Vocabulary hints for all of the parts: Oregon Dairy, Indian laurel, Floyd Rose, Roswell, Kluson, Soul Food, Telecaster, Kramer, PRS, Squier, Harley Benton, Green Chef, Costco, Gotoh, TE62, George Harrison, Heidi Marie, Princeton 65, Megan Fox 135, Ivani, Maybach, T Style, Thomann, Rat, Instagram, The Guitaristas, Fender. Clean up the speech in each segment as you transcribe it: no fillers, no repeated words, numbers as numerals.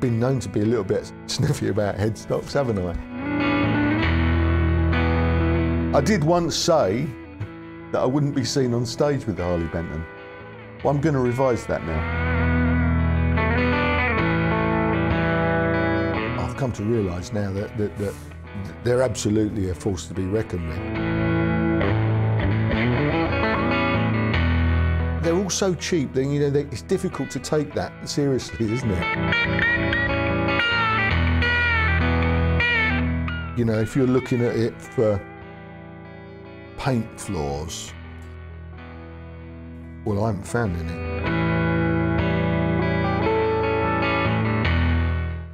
I've been known to be a little bit sniffy about headstocks, haven't I? I did once say that I wouldn't be seen on stage with the Harley Benton. Well, I'm going to revise that now. I've come to realise now that they're absolutely a force to be reckoned with. They're all so cheap that, you know, it's difficult to take that seriously, isn't it? You know, if you're looking at it for paint floors, well, I haven't found any.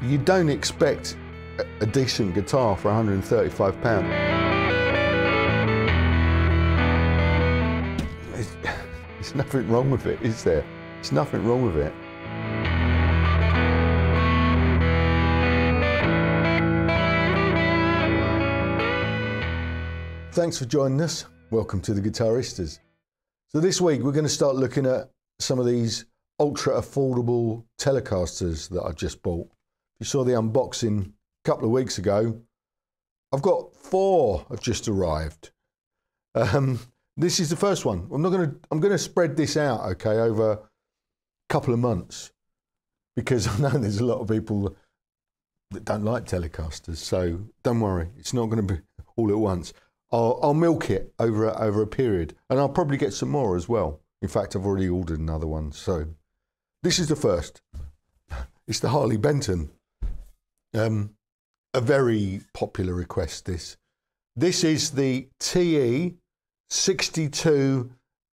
You don't expect a decent guitar for £135. There's nothing wrong with it, is there? There's nothing wrong with it. Thanks for joining us. Welcome to The Guitaristas. So this week we're going to start looking at some of these ultra affordable Telecasters that I just bought. You saw the unboxing a couple of weeks ago. I've got four have just arrived. This is the first one. I'm going to spread this out, okay, over a couple of months, because I know there's a lot of people that don't like Telecasters. So don't worry, it's not going to be all at once. I'll milk it over a period, and I'll probably get some more as well. In fact, I've already ordered another one. So this is the first. It's the Harley Benton. A very popular request, this. This is the TE62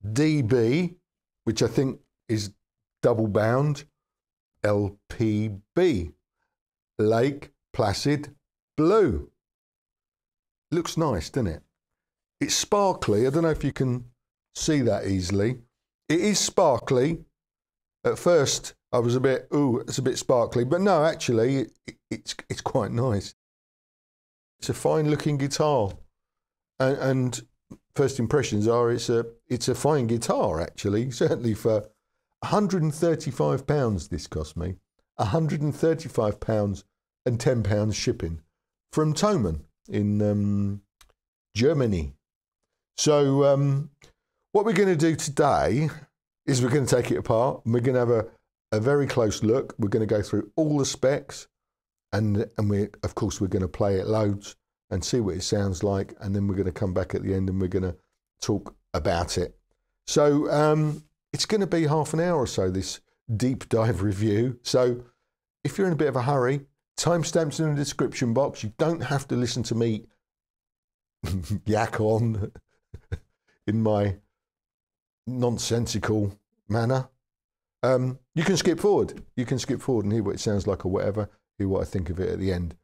DB, which I think is double bound LPB, Lake Placid Blue. Looks nice, doesn't it? It's sparkly. I don't know if you can see that easily. It is sparkly. At first, I was a bit, ooh, it's a bit sparkly. But no, actually, it's quite nice. It's a fine-looking guitar, and first impressions are it's a fine guitar, actually. Certainly for £135, this cost me £135 and £10 shipping from Thomann in Germany. So what we're going to do today is we're going to take it apart, and we're going to have a very close look. We're going to go through all the specs, and we, of course, we're going to play it loads and see what it sounds like, and then we're going to come back at the end and we're going to talk about it. So it's going to be half an hour or so, this deep dive review. So if you're in a bit of a hurry, timestamps in the description box. You don't have to listen to me yak on in my nonsensical manner. You can skip forward. You can skip forward and hear what it sounds like or whatever, hear what I think of it at the end.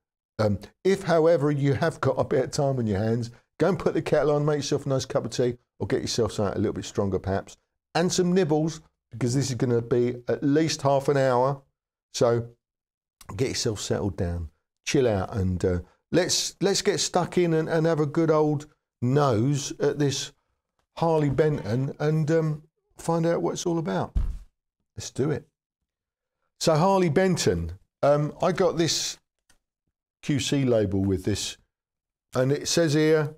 If, however, you have got a bit of time on your hands, go and put the kettle on, make yourself a nice cup of tea, or get yourself something a little bit stronger perhaps, and some nibbles, because this is going to be at least half an hour. So get yourself settled down, chill out, and let's get stuck in and have a good old nose at this Harley Benton and find out what it's all about. Let's do it. So Harley Benton, I got this QC label with this, and it says here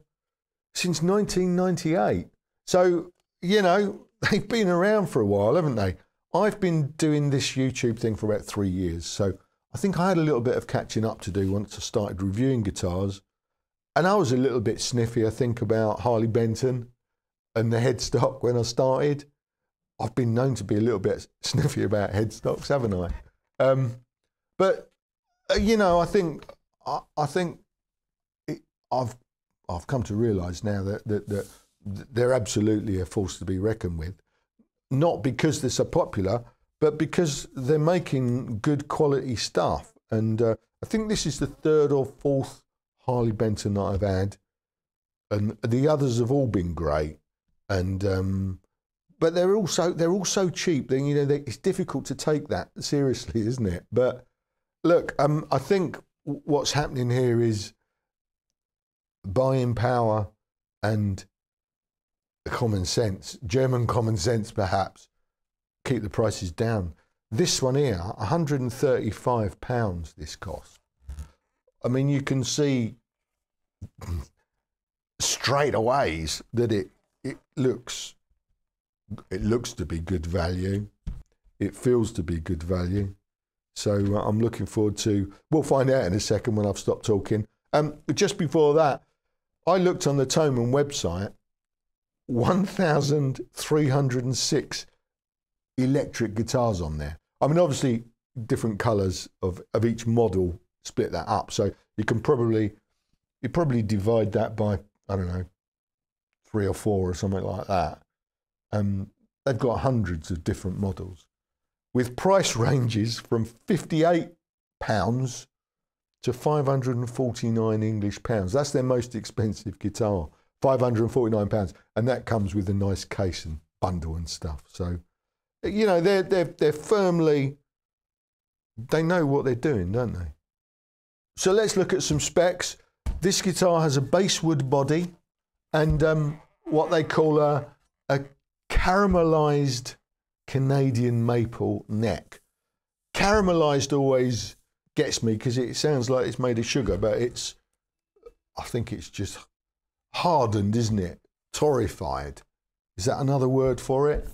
since 1998. So, you know, they've been around for a while, haven't they? I've been doing this YouTube thing for about 3 years, so I think I had a little bit of catching up to do once I started reviewing guitars, and I was a little bit sniffy, I think, about Harley Benton and the headstock when I started. I've been known to be a little bit sniffy about headstocks, haven't I? You know, I've come to realise now that they're absolutely a force to be reckoned with, not because they're so popular, but because they're making good quality stuff. And I think this is the third or fourth Harley Benton that I've had, and the others have all been great. And but they're also cheap. Then, you know, it's difficult to take that seriously, isn't it? But look, I think what's happening here is buying power and common sense, German common sense, perhaps. Keep the prices down. This one here, £135 this cost. I mean, you can see straight away that it looks to be good value. It feels to be good value. So I'm looking forward to, we'll find out in a second when I've stopped talking. Just before that, I looked on the Thomann website, 1,306 electric guitars on there. I mean, obviously, different colours of each model split that up. So you can probably, divide that by, I don't know, 3 or 4 or something like that. They've got hundreds of different models with price ranges from £58 to 549 English pounds. That's their most expensive guitar, £549, and that comes with a nice case and bundle and stuff. So, you know, they're firmly, they know what they're doing, don't they? So let's look at some specs. This guitar has a basswood body and what they call a caramelised Canadian maple neck. Caramelised always gets me because it sounds like it's made of sugar, but it's, I think it's just hardened, isn't it? Torrified. Is that another word for it?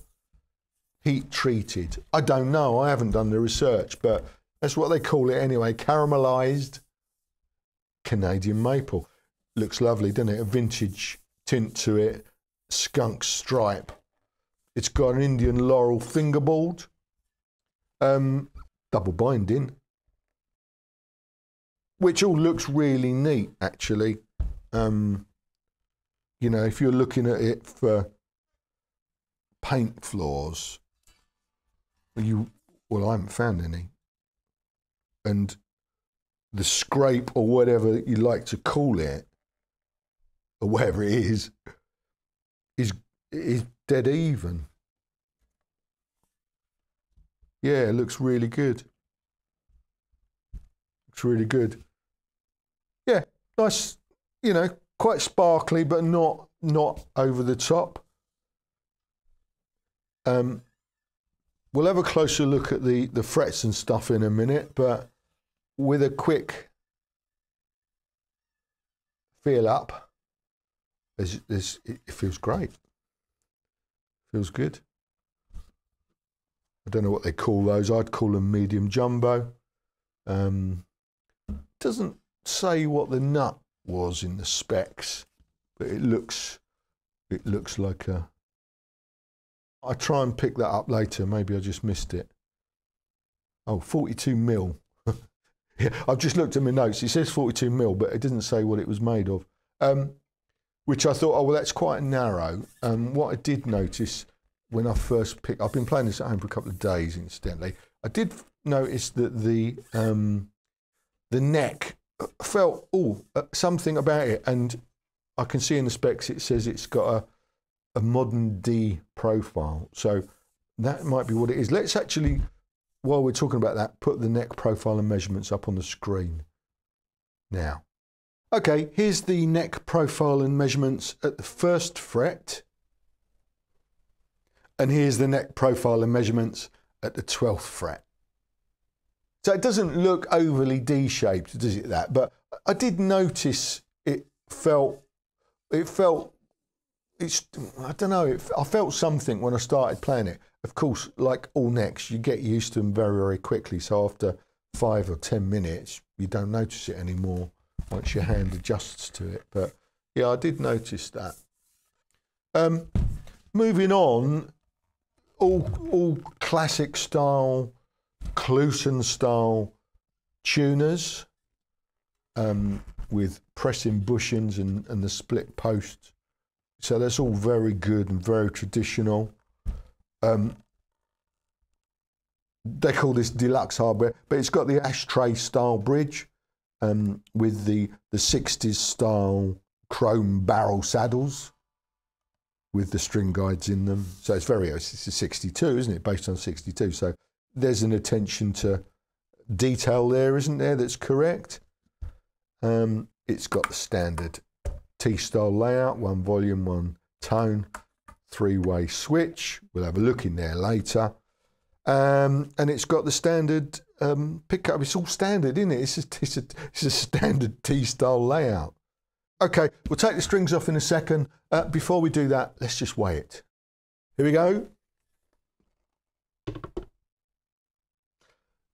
Heat treated. I don't know. I haven't done the research, but that's what they call it anyway. Caramelised Canadian maple. Looks lovely, doesn't it? A vintage tint to it. Skunk stripe. It's got an Indian laurel fingerboard. Double binding. Which all looks really neat, actually. You know, if you're looking at it for paint floors, well, I haven't found any. And the scrape or whatever you like to call it, or whatever it is dead even. Yeah, it looks really good. Looks really good. Yeah, nice, you know, quite sparkly, but not over the top. We'll have a closer look at the frets and stuff in a minute, but with a quick feel up, it feels great. Feels good. I don't know what they call those. I'd call them medium jumbo. Doesn't say what the nut was in the specs, but it looks like a. I try and pick that up later. Maybe I just missed it. Oh, 42 mil. Yeah, I've just looked at my notes. It says 42 mil, but it didn't say what it was made of. Which I thought, oh, well, that's quite narrow. What I did notice when I first picked... I've been playing this at home for a couple of days, incidentally. I did notice that the neck felt, something about it. And I can see in the specs it says it's got a modern D profile. So that might be what it is. Let's actually, while we're talking about that, put the neck profile and measurements up on the screen now. Okay, here's the neck profile and measurements at the first fret. And here's the neck profile and measurements at the 12th fret. So it doesn't look overly D-shaped, does it, that? But I did notice I felt something when I started playing it. Of course, like all necks, you get used to them very, very quickly. So after 5 or 10 minutes, you don't notice it anymore. Once your hand adjusts to it, but yeah, I did notice that. Moving on, all classic style, Kluson style tuners with pressing bushings and the split post. So that's all very good and very traditional. They call this deluxe hardware, but it's got the ashtray style bridge. With the 60s style chrome barrel saddles with the string guides in them. So it's a 62, isn't it? Based on 62. So there's an attention to detail there, isn't there? That's correct. It's got the standard T-style layout, one volume, one tone, 3-way switch. We'll have a look in there later. And it's got the standard pickup. It's all standard, isn't it? It's a standard T-style layout. Okay, we'll take the strings off in a second. Before we do that, let's just weigh it. Here we go.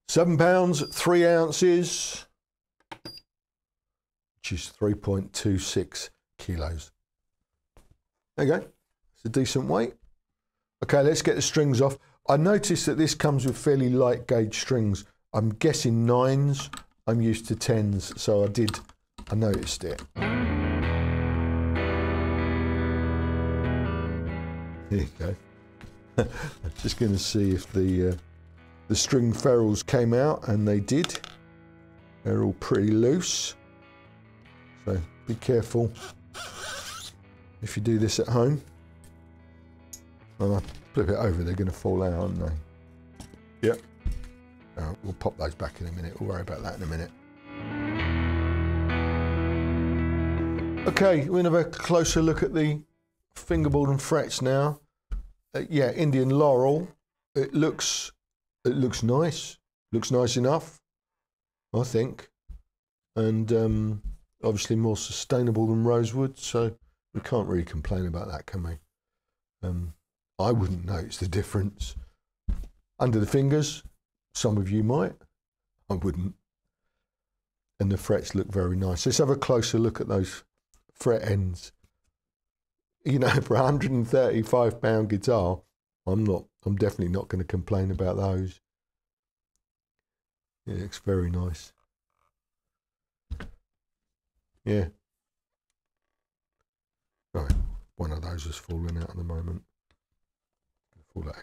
7 pounds, 3 ounces, which is 3.26 kilos. There you go. It's a decent weight. Okay, let's get the strings off. I noticed that this comes with fairly light gauge strings. I'm guessing 9s. I'm used to 10s, so I noticed it. There you go. I'm just going to see if the string ferrules came out, and they did. They're all pretty loose, so be careful if you do this at home. Well, I flip it over, they're going to fall out, aren't they? Yep. We'll pop those back in a minute. We'll worry about that in a minute. Okay, we're going to have a closer look at the fingerboard and frets now. Yeah, Indian Laurel. It looks nice. Looks nice enough, I think. And obviously more sustainable than rosewood, so we can't really complain about that, can we? I wouldn't notice the difference. Under the fingers, some of you might. I wouldn't. And the frets look very nice. Let's have a closer look at those fret ends. You know, for a £135 guitar, I'm definitely not going to complain about those. Yeah, it's very nice. Yeah. Right, one of those is falling out at the moment. Fall out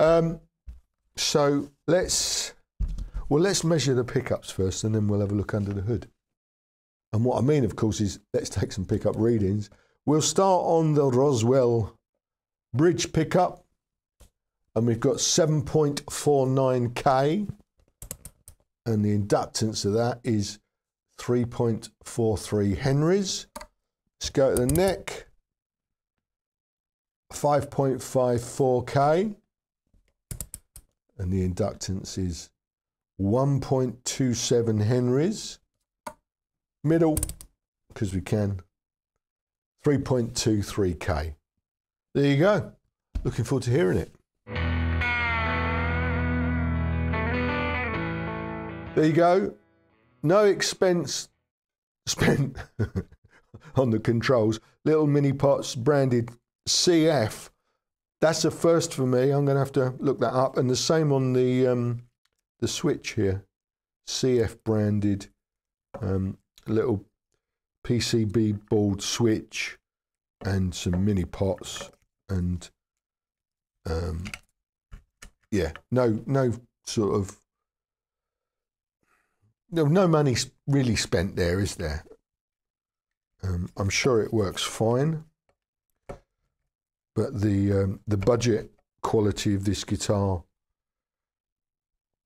again. So let's measure the pickups first, and then we'll have a look under the hood. And what I mean, of course, is let's take some pickup readings. We'll start on the Roswell bridge pickup, and we've got 7.49K, and the inductance of that is 3.43 Henrys. Let's go to the neck, 5.54K, and the inductance is 1.27 Henrys. Middle, because we can, 3.23K. There you go. Looking forward to hearing it. There you go. No expense spent on the controls. Little mini pots branded CF. That's a first for me. I'm going to have to look that up. And the same on the switch here. CF branded little PCB board switch and some mini pots, and yeah, no sort of no money really spent there, is there? I'm sure it works fine, but the budget quality of this guitar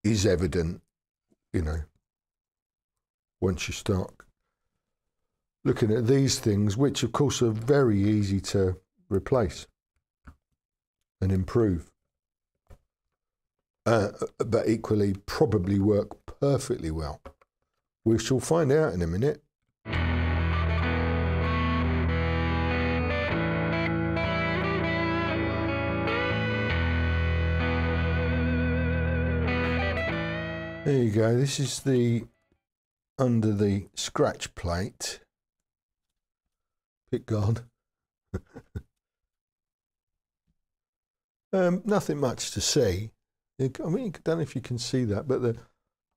is evident, you know, once you start looking at these things, which of course are very easy to replace and improve, but equally probably work perfectly well. We shall find out in a minute. There you go, this is the under the scratch plate. Pickguard. Nothing much to see. I mean, I don't know if you can see that, but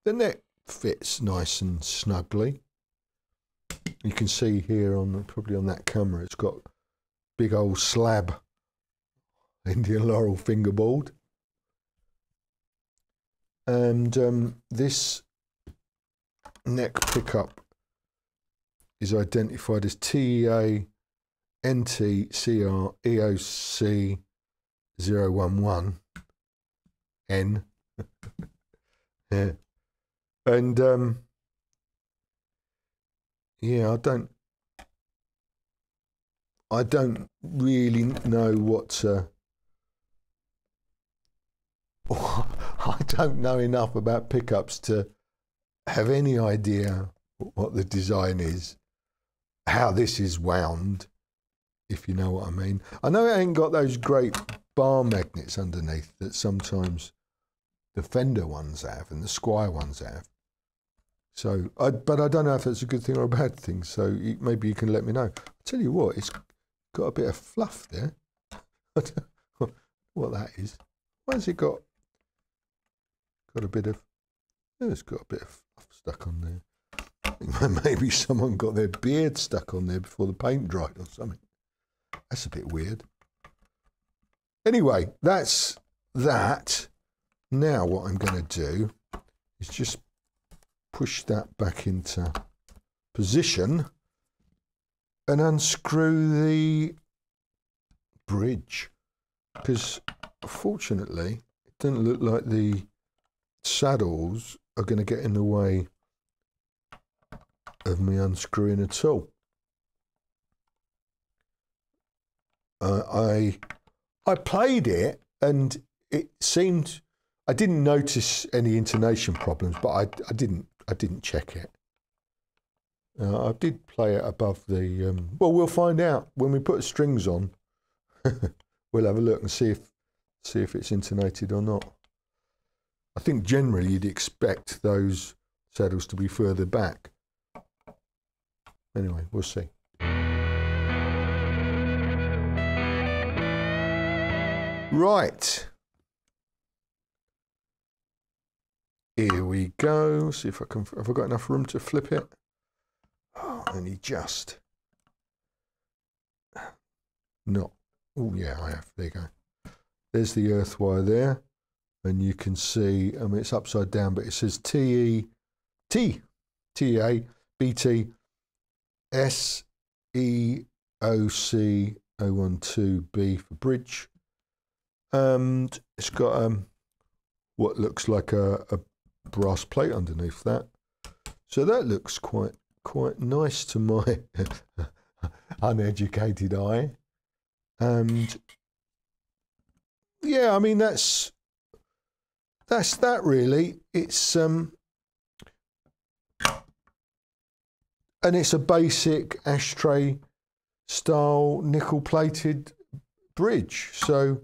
the neck fits nice and snugly. You can see here on probably on that camera, it's got big old slab Indian Laurel fingerboard, and this neck pickup is identified as TEA NT CR EOC 011N. Yeah, and yeah, I don't really know what I don't know enough about pickups to have any idea what the design is, how this is wound, if you know what I mean. I know it ain't got those great bar magnets underneath that sometimes the Fender ones have and the Squier ones have. So, but I don't know if that's a good thing or a bad thing, so maybe you can let me know. I'll tell you what, it's got a bit of fluff there. I don't know what that is. Why has it got a bit of... Oh, it's got a bit of fluff stuck on there. I think maybe someone got their beard stuck on there before the paint dried or something. That's a bit weird. Anyway, that's that. Now what I'm going to do is just push that back into position and unscrew the bridge, because fortunately it doesn't look like the saddles are going to get in the way of me unscrewing at all. I played it and it seemed, I didn't notice any intonation problems, but I didn't check it. I did play it above the, well, we'll find out when we put the strings on. We'll have a look and see if it's intonated or not. I think generally you'd expect those saddles to be further back. Anyway, we'll see. Right. Here we go. See if I can, have I got enough room to flip it? Oh, only just. Not. Oh yeah, I have. There you go. There's the earth wire there. And you can see, I mean, it's upside down, but it says TE62B for bridge. And it's got what looks like a brass plate underneath that, so that looks quite nice to my uneducated eye. And yeah, I mean that's that really. It's and it's a basic ashtray style nickel plated bridge, so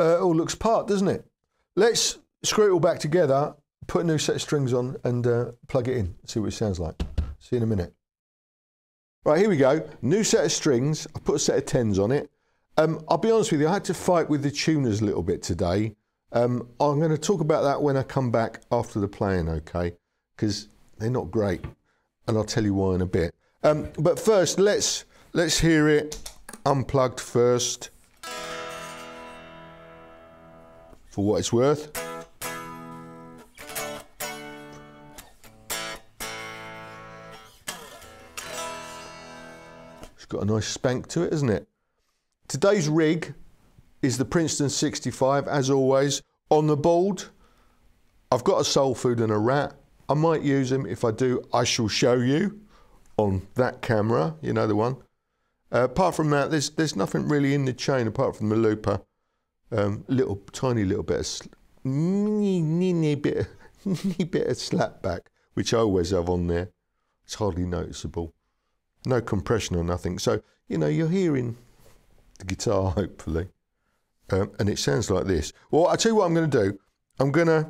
it all looks part, doesn't it? Let's screw it all back together, put a new set of strings on and plug it in, see what it sounds like. See you in a minute. Right, here we go. New set of strings. I put a set of 10s on it. I'll be honest with you, I had to fight with the tuners a little bit today. I'm going to talk about that when I come back after the playing, okay? Because they're not great. And I'll tell you why in a bit. But first, let's hear it unplugged first. For what it's worth. It's got a nice spank to it, isn't it? Today's rig is the Princeton 65, as always. On the board, I've got a Soul Food and a Rat. I might use them. If I do, I shall show you on that camera, you know the one. Apart from that, there's nothing really in the chain apart from the looper. Little tiny little bit of bit of slapback, which I always have on there. It's hardly noticeable. No compression or nothing. So you know you're hearing the guitar hopefully, and it sounds like this. Well, I tell you what I'm going to do. I'm going to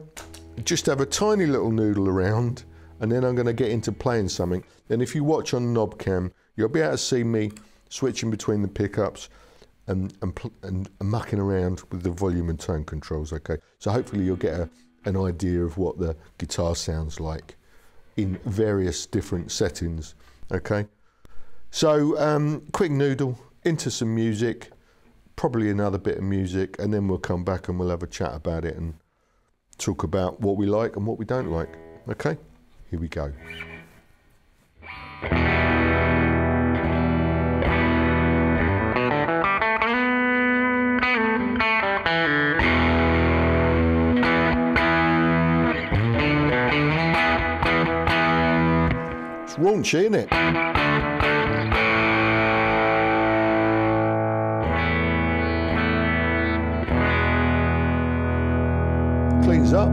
just have a tiny little noodle around, and then I'm going to get into playing something. And if you watch on knob cam, you'll be able to see me switching between the pickups. And mucking around with the volume and tone controls, okay? So hopefully you'll get an idea of what the guitar sounds like in various different settings, okay? So quick noodle into some music, probably another bit of music, and then we'll come back and we'll have a chat about it and talk about what we like and what we don't like, okay? Here we go. Raunchy, isn't it? cleans up.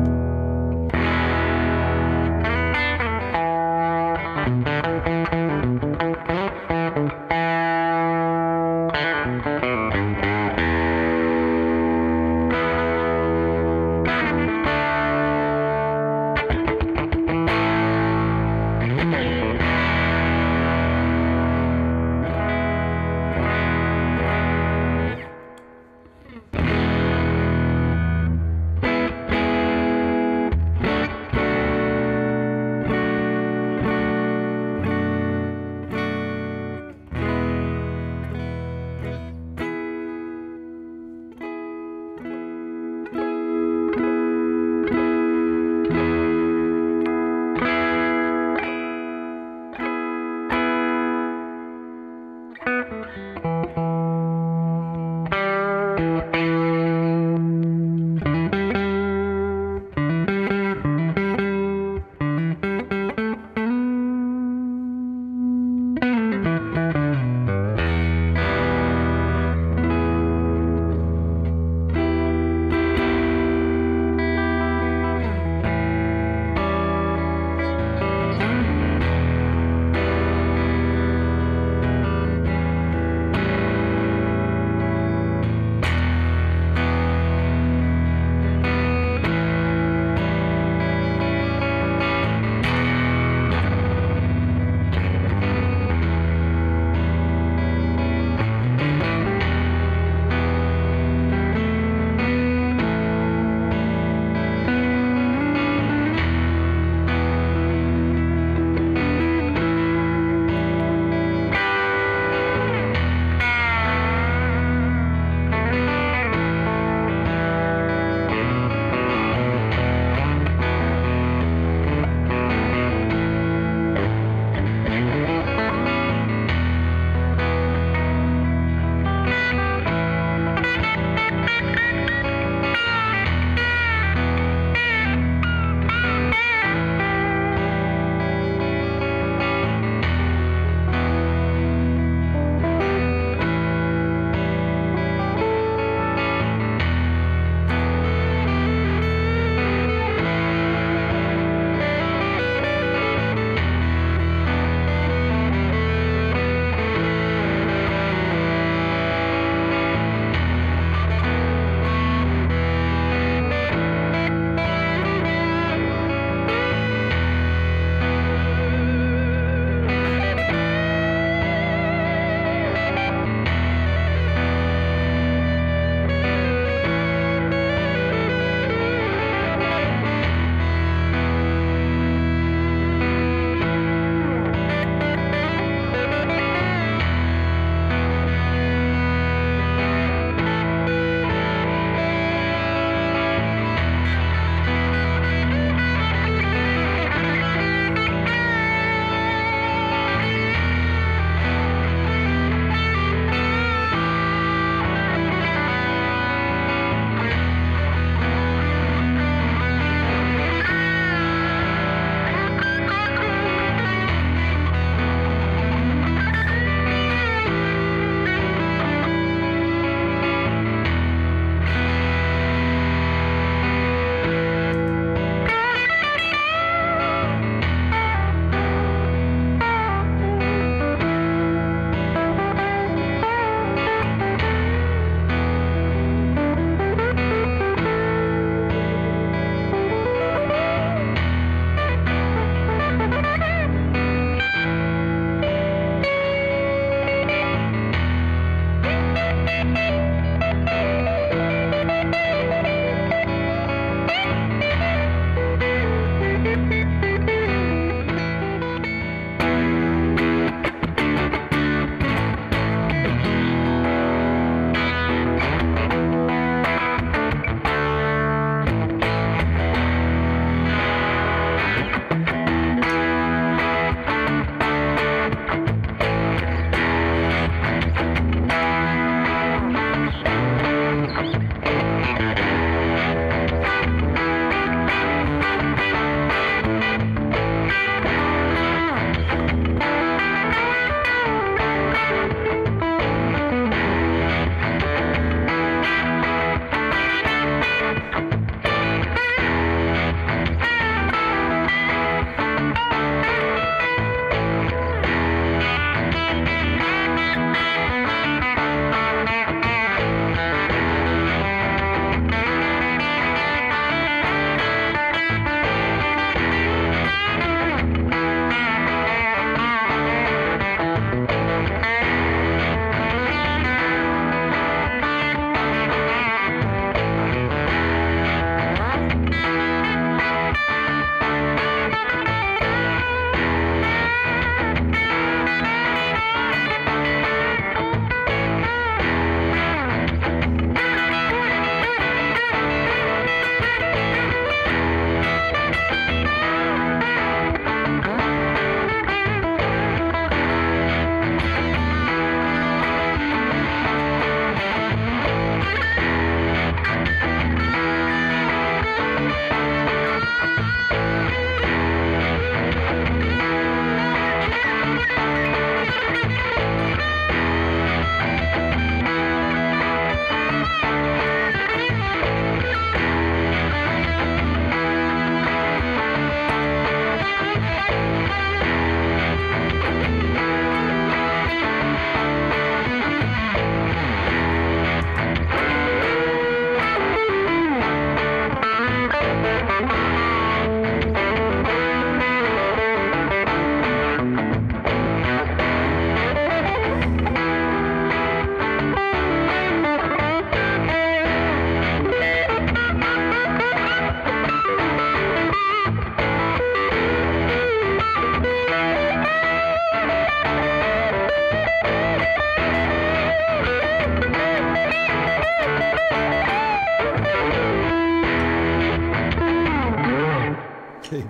There you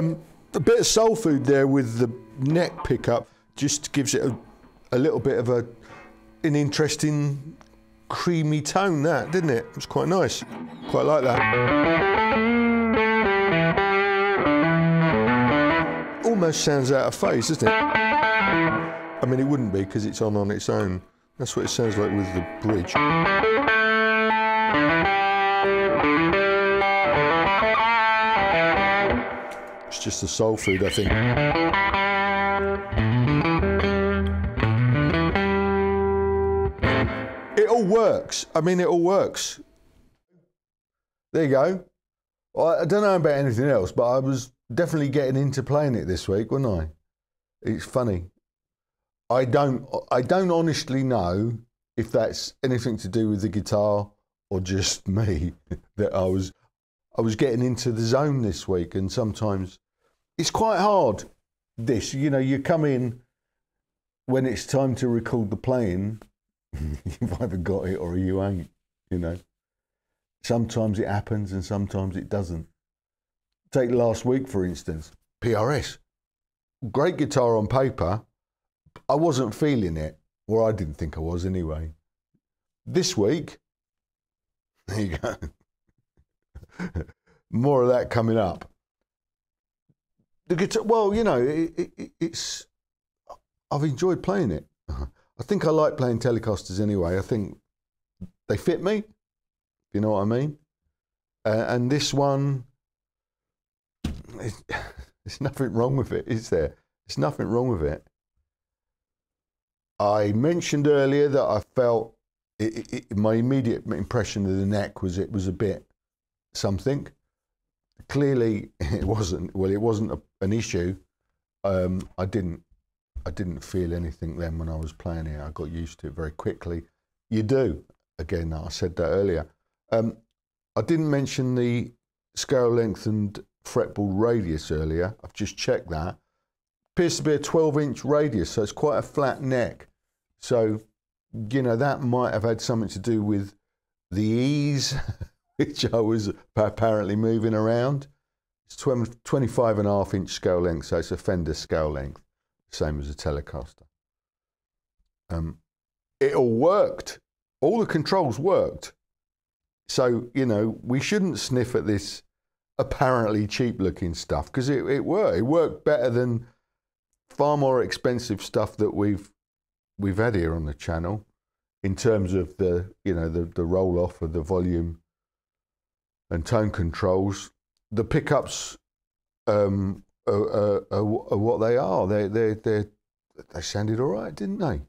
go. A bit of soul food there with the neck pickup just gives it a little bit of an interesting creamy tone, that, didn't it? It was quite nice. Quite like that. Almost sounds out of phase, doesn't it? I mean, it wouldn't be because it's on its own. That's what it sounds like with the bridge. It's just the soul food, I think. It all works. I mean, it all works. There you go. I don't know about anything else, but I was definitely getting into playing it this week, wasn't I? It's funny. I don't honestly know if that's anything to do with the guitar or just me, that I was getting into the zone this week. And sometimes it's quite hard, this, you know, you come in when it's time to record the playing, you've either got it or you ain't, you know. Sometimes it happens and sometimes it doesn't. Take last week, for instance, PRS. Great guitar on paper. I wasn't feeling it, or I didn't think I was anyway. This week, there you go. More of that coming up. The guitar, well, you know, it's. I've enjoyed playing it. I think I like playing Telecasters anyway. I think they fit me, if you know what I mean. And this one, there's nothing wrong with it, is there? There's nothing wrong with it. I mentioned earlier that I felt my immediate impression of the neck was it was a bit something. Clearly it wasn't. Well, it wasn't an issue. I didn't feel anything then when I was playing it. I got used to it very quickly. You do. Again, I said that earlier. I didn't mention the scale lengthened fretboard radius earlier. I've just checked that. Appears to be a 12-inch radius, so it's quite a flat neck. So, you know, that might have had something to do with the ease which I was apparently moving around. It's 25.5-inch scale length, so it's a Fender scale length, same as a Telecaster. It all worked. All the controls worked. So, you know, we shouldn't sniff at this apparently cheap-looking stuff, because it worked. It worked better than far more expensive stuff that we've had here on the channel, in terms of the, you know, the roll off of the volume and tone controls. The pickups are what they are. They sounded all right, didn't they?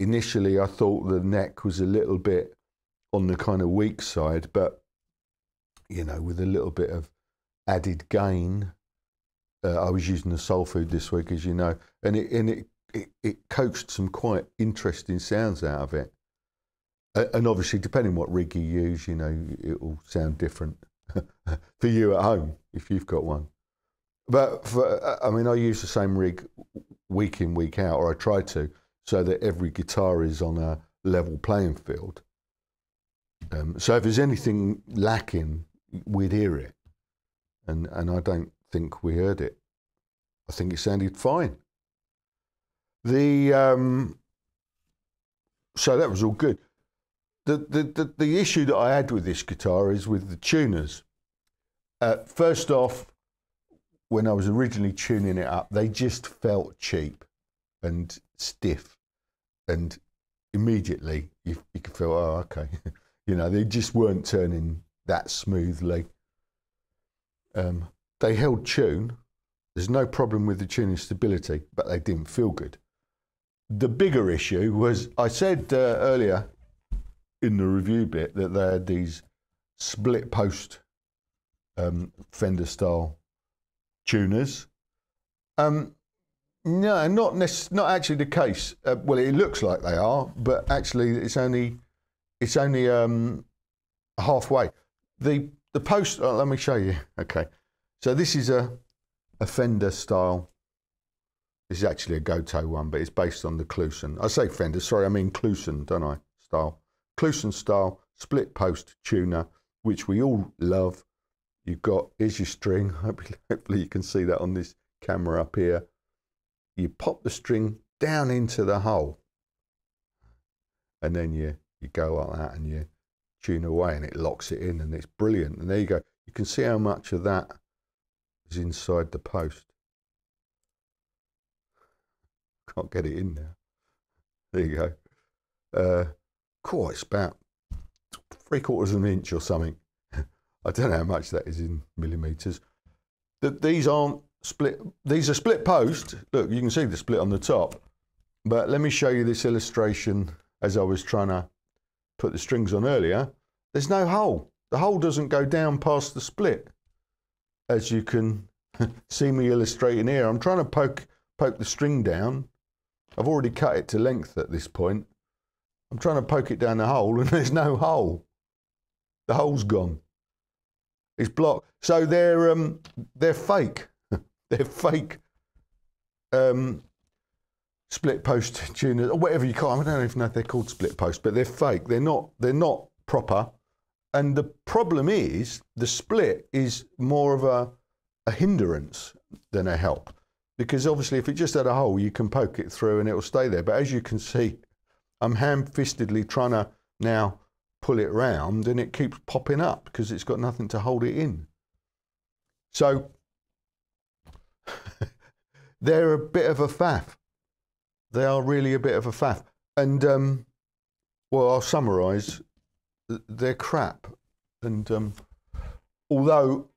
Initially, I thought the neck was a little bit on the kind of weak side, but you know, with a little bit of added gain. I was using the soul food this week, as you know, and it coaxed some quite interesting sounds out of it. And obviously, depending what rig you use, you know, it will sound different for you at home if you've got one. But for, I mean, I use the same rig week in, week out, or I try to, so that every guitar is on a level playing field. So if there's anything lacking, we'd hear it, and I don't think we heard it. I think it sounded fine. So that was all good. The issue that I had with this guitar is with the tuners. First off, when I was originally tuning it up, they just felt cheap and stiff, and immediately you could feel, oh, okay. You know, they just weren't turning that smoothly. They held tune. There's no problem with the tuning stability, but they didn't feel good. The bigger issue was, I said earlier in the review bit that they had these split post Fender style tuners. No, not actually the case. Well, it looks like they are, but actually it's only halfway. The post. Oh, let me show you. Okay. So this is a Fender style. This is actually a Gotoh one, but it's based on the Kluson. I say Fender, sorry, I mean Kluson, don't I? Style. Kluson style split post tuner, which we all love. You've got, here's your string. Hopefully you can see that on this camera up here. You pop the string down into the hole, and then you go like that and you tune away, and it locks it in, and it's brilliant. And there you go. You can see how much of that is inside the post. Can't get it in now. There you go. Cool, it's about 3/4 of an inch or something. I don't know how much that is in millimeters. These aren't split. These are split post. Look, you can see the split on the top. But let me show you this illustration as I was trying to put the strings on earlier. There's no hole. The hole doesn't go down past the split, as you can see me illustrating here. I'm trying to poke the string down. I've already cut it to length at this point. I'm trying to poke it down the hole, and there's no hole. The hole's gone. It's blocked. So they're fake. They're fake split post tuners, or whatever you call them. I don't even know if they're called split post, but they're fake. They're not proper. And the problem is the split is more of a hindrance than a help, because obviously if it just had a hole, you can poke it through and it will stay there. But as you can see, I'm ham-fistedly trying to now pull it round, and it keeps popping up because it's got nothing to hold it in. So they're a bit of a faff. They are really a bit of a faff. And, well, I'll summarise. They're crap. And although,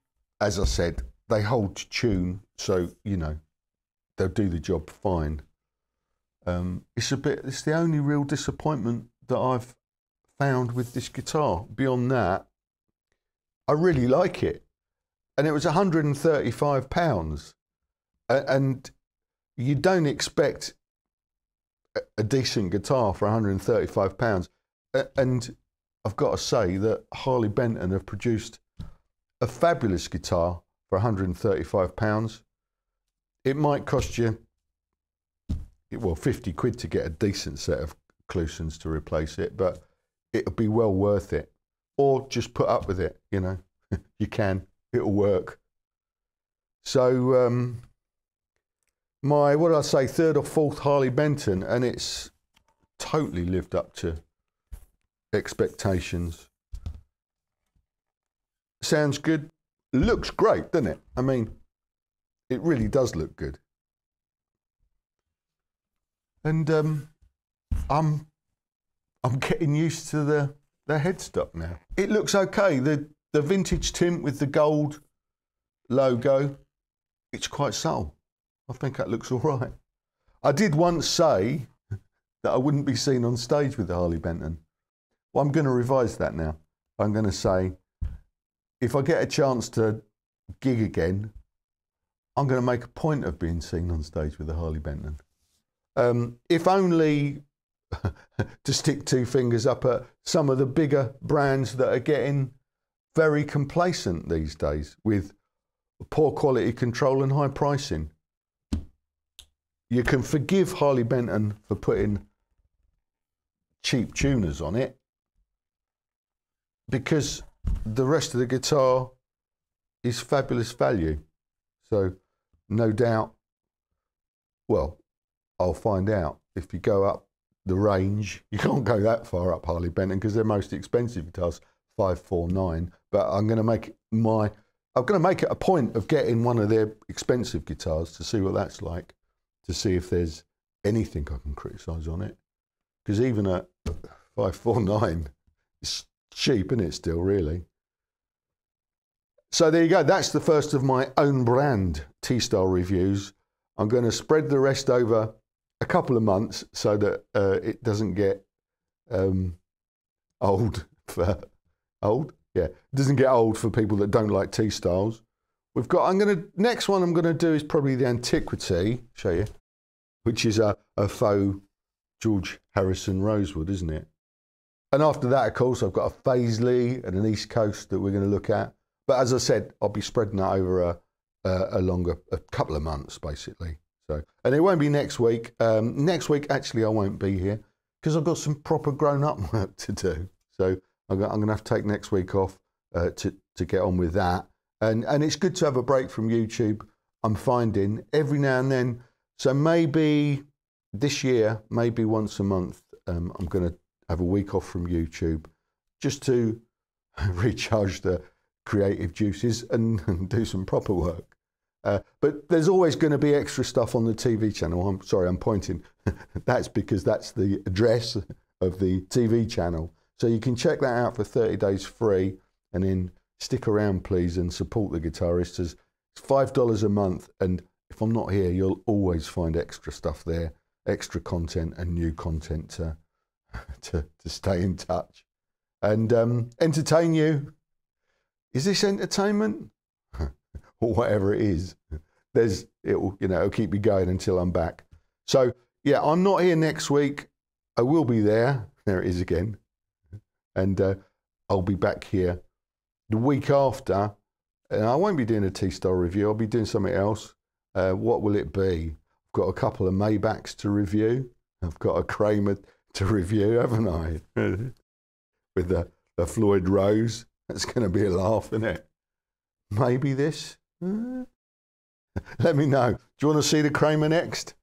as I said, they hold tune, so, you know, they'll do the job fine. It's the only real disappointment that I've found with this guitar. Beyond that, I really like it. And it was £135. And you don't expect a decent guitar for £135. And I've got to say that Harley Benton have produced a fabulous guitar for £135. It might cost you, well, 50 quid to get a decent set of Klusons to replace it, but it'll be well worth it. Or just put up with it, you know. You can, it'll work. So my, what did I say, third or fourth Harley Benton, and it's totally lived up to expectations. Sounds good, looks great, doesn't it? I mean, it really does look good. And I'm getting used to the headstock now. It looks okay. The vintage tint with the gold logo, it's quite subtle. I think that looks all right. I did once say that I wouldn't be seen on stage with the Harley Benton. Well, I'm going to revise that now. I'm going to say, if I get a chance to gig again, I'm going to make a point of being seen on stage with the Harley Benton. If only to stick two fingers up at some of the bigger brands that are getting very complacent these days with poor quality control and high pricing. You can forgive Harley Benton for putting cheap tuners on it, because the rest of the guitar is fabulous value. So no doubt, well, I'll find out if you go up the range. You can't go that far up Harley Benton because they're most expensive guitars, 549. But I'm going to make it a point of getting one of their expensive guitars to see what that's like, to see if there's anything I can criticise on it. Because even at 549, it's cheap, isn't it, still, really? So there you go. That's the first of my own brand T-Style reviews. I'm going to spread the rest over a couple of months so that it doesn't get old for old. Yeah, it doesn't get old for people that don't like T-Styles. We've got, next one I'm going to do is probably the Antiquity, show you, which is a faux George Harrison Rosewood, isn't it? And after that, of course, I've got a Paisley and an East Coast that we're going to look at. But as I said, I'll be spreading that over a couple of months, basically. So, and it won't be next week. Next week, actually, I won't be here because I've got some proper grown-up work to do. So I'm going to have to take next week off to get on with that. And it's good to have a break from YouTube, I'm finding, every now and then. So maybe this year, maybe once a month, I'm going to have a week off from YouTube just to recharge the creative juices and do some proper work. But there's always going to be extra stuff on the TV channel. I'm sorry, I'm pointing. That's because that's the address of the TV channel. So you can check that out for 30 days free, and then stick around, please, and support The Guitaristas. It's $5 a month, and if I'm not here, you'll always find extra stuff there, extra content and new content to stay in touch and entertain you. Is this entertainment? Or whatever it is, it'll keep me going until I'm back. So yeah, I'm not here next week. I will be there. There it is again, and I'll be back here the week after. And I won't be doing a T-Style review. I'll be doing something else. What will it be? I've got a couple of Maybachs to review. I've got a Kramer to review, haven't I? With the Floyd Rose. That's going to be a laugh, isn't it? Maybe this. Let me know. Do you want to see the Kramer next?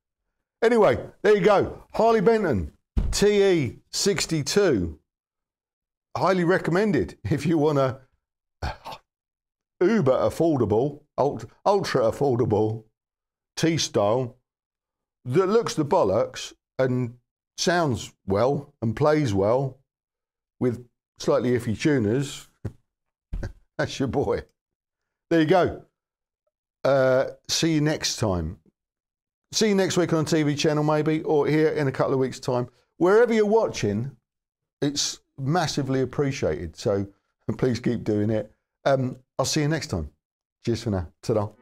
Anyway, there you go. Harley Benton, TE62. Highly recommended if you want a uber affordable, ultra affordable T-Style that looks the bollocks and sounds well and plays well with slightly iffy tuners. That's your boy. There you go. See you next time. See you next week on the TV channel, maybe, or here in a couple of weeks' time. Wherever you're watching, it's massively appreciated. So please keep doing it. I'll see you next time. Cheers for now. Ta-da.